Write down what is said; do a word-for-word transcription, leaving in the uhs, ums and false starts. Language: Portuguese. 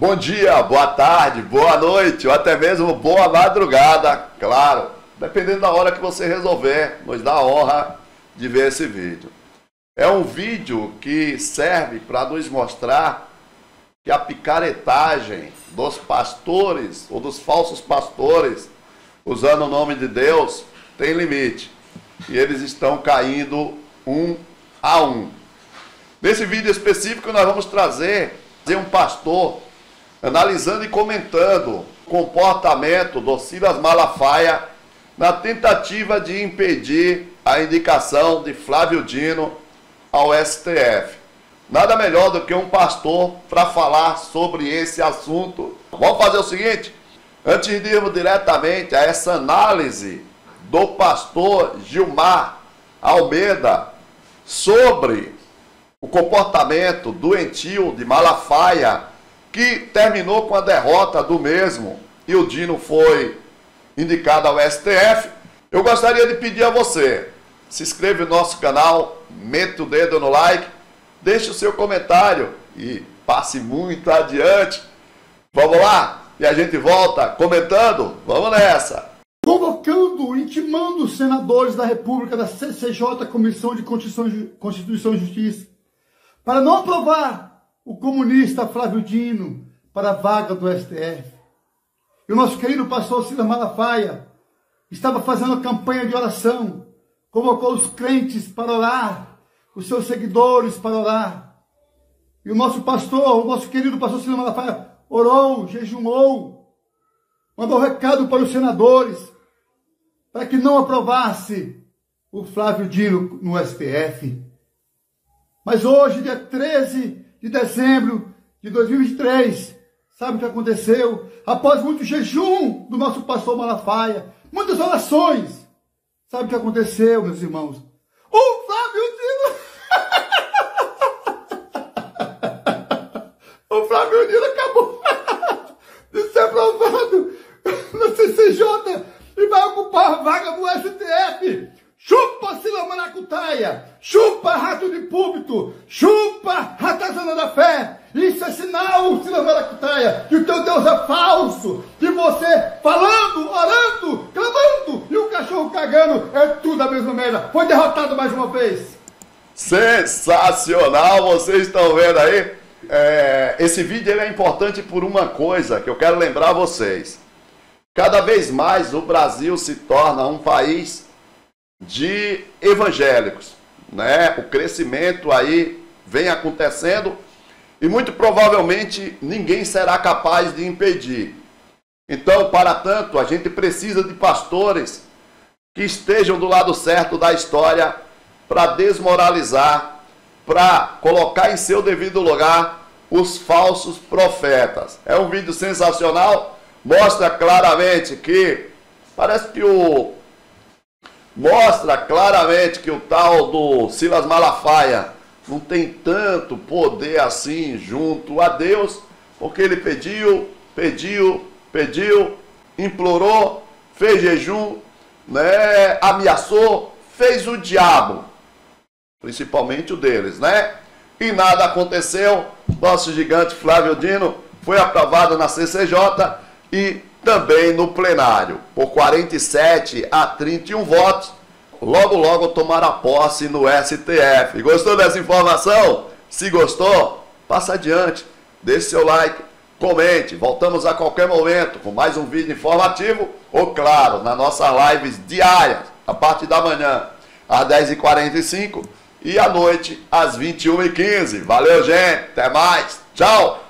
Bom dia, boa tarde, boa noite ou até mesmo boa madrugada, claro, dependendo da hora que você resolver, nos dá a honra de ver esse vídeo. É um vídeo que serve para nos mostrar que a picaretagem dos pastores ou dos falsos pastores, usando o nome de Deus, tem limite e eles estão caindo um a um. Nesse vídeo específico nós vamos trazer um pastor analisando e comentando o comportamento do Silas Malafaia na tentativa de impedir a indicação de Flávio Dino ao S T F. Nada melhor do que um pastor para falar sobre esse assunto. Vamos fazer o seguinte, antes de irmos diretamente a essa análise do pastor Gilmar Almeida sobre o comportamento doentio de Malafaia, que terminou com a derrota do mesmo e o Dino foi indicado ao S T F, eu gostaria de pedir a você, se inscreva no nosso canal, meta o dedo no like, deixe o seu comentário e passe muito adiante. Vamos lá? E a gente volta comentando? Vamos nessa! Convocando, intimando os senadores da República, da C C J, Comissão de Constituição e Justiça, para não aprovar o comunista Flávio Dino para a vaga do S T F. E o nosso querido pastor Silas Malafaia estava fazendo a campanha de oração, convocou os crentes para orar, os seus seguidores para orar. E o nosso pastor, o nosso querido pastor Silas Malafaia, orou, jejumou, mandou recado para os senadores para que não aprovasse o Flávio Dino no S T F. Mas hoje, dia treze de dezembro de dois mil e vinte e três, sabe o que aconteceu? Após muito jejum do nosso pastor Malafaia, muitas orações, sabe o que aconteceu, meus irmãos? O Flávio Dino o Flávio Dino acabou de ser aprovado no C C J e vai ocupar a vaga do S T F. Chupa, Silas Maracutaia, chupa, rato de púlpito, chupa, ratazana da fé. Isso é sinal, Silas Maracutaia, que o teu Deus é falso, que você falando, orando, clamando e o cachorro cagando é tudo a mesma merda. Foi derrotado mais uma vez. Sensacional, vocês estão vendo aí? É, esse vídeo ele é importante por uma coisa que eu quero lembrar a vocês. Cada vez mais o Brasil se torna um país de evangélicos, né? O crescimento aí vem acontecendo e muito provavelmente ninguém será capaz de impedir. Então, para tanto, a gente precisa de pastores que estejam do lado certo da história para desmoralizar, para colocar em seu devido lugar os falsos profetas. É um vídeo sensacional, mostra claramente que parece que o Mostra claramente que o tal do Silas Malafaia não tem tanto poder assim junto a Deus, porque ele pediu, pediu, pediu, implorou, fez jejum, né, ameaçou, fez o diabo, principalmente o deles, né? E nada aconteceu, nosso gigante Flávio Dino foi aprovado na C C J e também no plenário, por quarenta e sete a trinta e um votos, logo logo tomará posse no S T F. Gostou dessa informação? Se gostou, passa adiante, deixe seu like, comente. Voltamos a qualquer momento com mais um vídeo informativo, ou claro, nas nossas lives diárias, a partir da manhã às dez e quarenta e cinco e à noite às vinte e uma e quinze. Valeu, gente, até mais, tchau!